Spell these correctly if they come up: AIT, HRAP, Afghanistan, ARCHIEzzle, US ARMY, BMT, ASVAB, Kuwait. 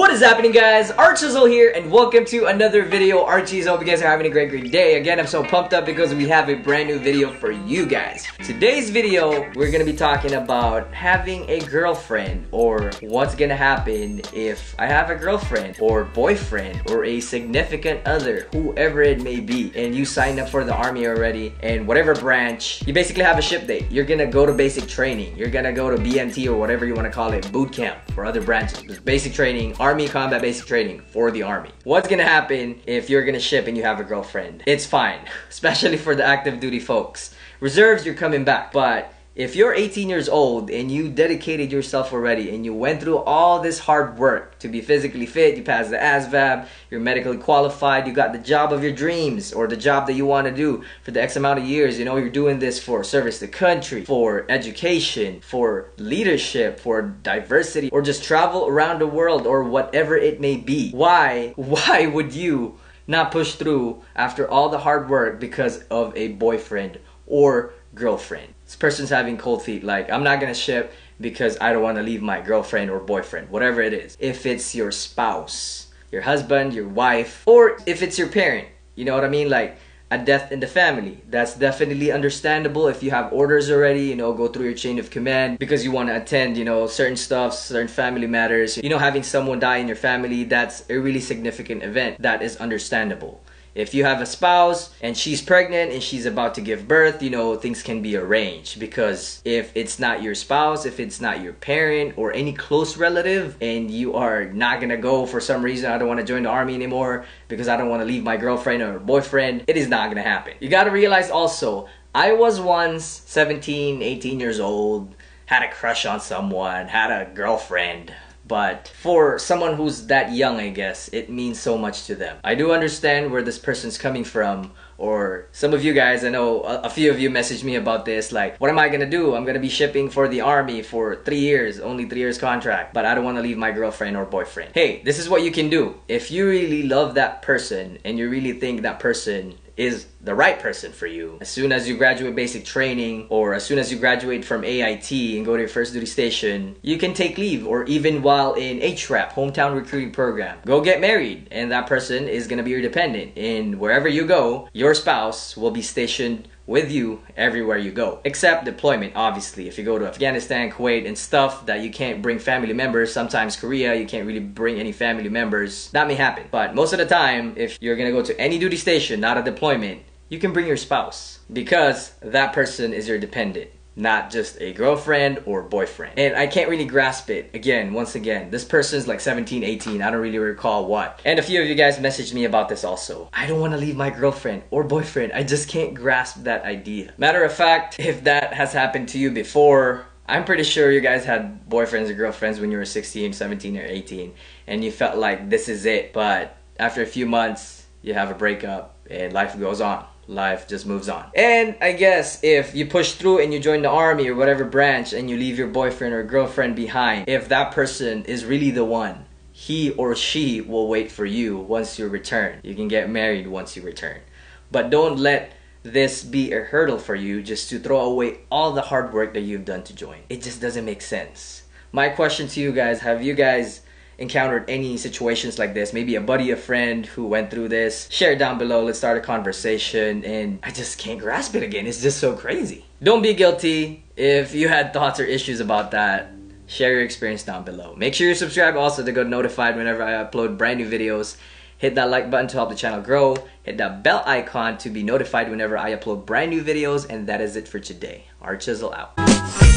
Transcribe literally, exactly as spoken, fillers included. What is happening, guys? ARCHIEzzle here, and welcome to another video. ARCHIEzzle, hope you guys are having a great, great day. Again, I'm so pumped up because we have a brand new video for you guys. Today's video, we're gonna be talking about having a girlfriend, or what's gonna happen if I have a girlfriend, or boyfriend, or a significant other, whoever it may be, and you signed up for the Army already, and whatever branch, you basically have a ship date. You're gonna go to basic training. You're gonna go to B M T, or whatever you wanna call it, boot camp, for other branches. There's basic training, Army combat basic training for the Army. What's gonna happen if you're gonna ship and you have a girlfriend? It's fine, especially for the active duty folks. Reserves, you're coming back. But if you're eighteen years old and you dedicated yourself already and you went through all this hard work to be physically fit, you passed the A S V A B, you're medically qualified, you got the job of your dreams or the job that you want to do for the X amount of years, you know, you're doing this for service to country, for education, for leadership, for diversity, or just travel around the world or whatever it may be. Why, why would you not push through after all the hard work because of a boyfriend or girlfriend? This person's having cold feet, like, I'm not gonna ship because I don't want to leave my girlfriend or boyfriend, whatever it is. If it's your spouse, your husband, your wife, or if it's your parent, you know what I mean, like a death in the family, that's definitely understandable. If you have orders already, you know, go through your chain of command because you want to attend, you know, certain stuff, certain family matters, you know, having someone die in your family, that's a really significant event. That is understandable. If you have a spouse and she's pregnant and she's about to give birth, you know, things can be arranged, because if it's not your spouse, if it's not your parent or any close relative, and you are not gonna go for some reason, I don't wanna join the Army anymore because I don't wanna leave my girlfriend or boyfriend, it is not gonna happen. You gotta realize also, I was once seventeen, eighteen years old, had a crush on someone, had a girlfriend. But for someone who's that young, I guess, it means so much to them. I do understand where this person's coming from, or some of you guys, I know a, a few of you messaged me about this, like, what am I gonna do? I'm gonna be shipping for the Army for three years, only three years contract, but I don't wanna leave my girlfriend or boyfriend. Hey, this is what you can do. If you really love that person, and you really think that person is the right person for you, as soon as you graduate basic training or as soon as you graduate from A I T and go to your first duty station, you can take leave, or even while in H R A P, hometown recruiting program, go get married, and that person is gonna be your dependent, and wherever you go, your spouse will be stationed with you everywhere you go, except deployment. Obviously, if you go to Afghanistan, Kuwait, and stuff that you can't bring family members, sometimes Korea, you can't really bring any family members, that may happen. But most of the time, if you're gonna go to any duty station, not a deployment, you can bring your spouse, because that person is your dependent, not just a girlfriend or boyfriend. And I can't really grasp it. Again, once again, this person's like seventeen, eighteen, I don't really recall what. And a few of you guys messaged me about this also. I don't want to leave my girlfriend or boyfriend. I just can't grasp that idea. Matter of fact, if that has happened to you before, I'm pretty sure you guys had boyfriends or girlfriends when you were sixteen, seventeen, or eighteen, and you felt like this is it. But after a few months, you have a breakup and life goes on. Life just moves on. And I guess if you push through and you join the Army or whatever branch and you leave your boyfriend or girlfriend behind, if that person is really the one, he or she will wait for you once you return. You can get married once you return. But don't let this be a hurdle for you just to throw away all the hard work that you've done to join. It just doesn't make sense. My question to you guys, have you guys encountered any situations like this? Maybe a buddy, a friend who went through this? Share it down below, let's start a conversation. And I just can't grasp it again, it's just so crazy. Don't be guilty if you had thoughts or issues about that. Share your experience down below. Make sure you subscribe also to get notified whenever I upload brand new videos. Hit that like button to help the channel grow. Hit that bell icon to be notified whenever I upload brand new videos. And that is it for today. ARCHIEzzle out.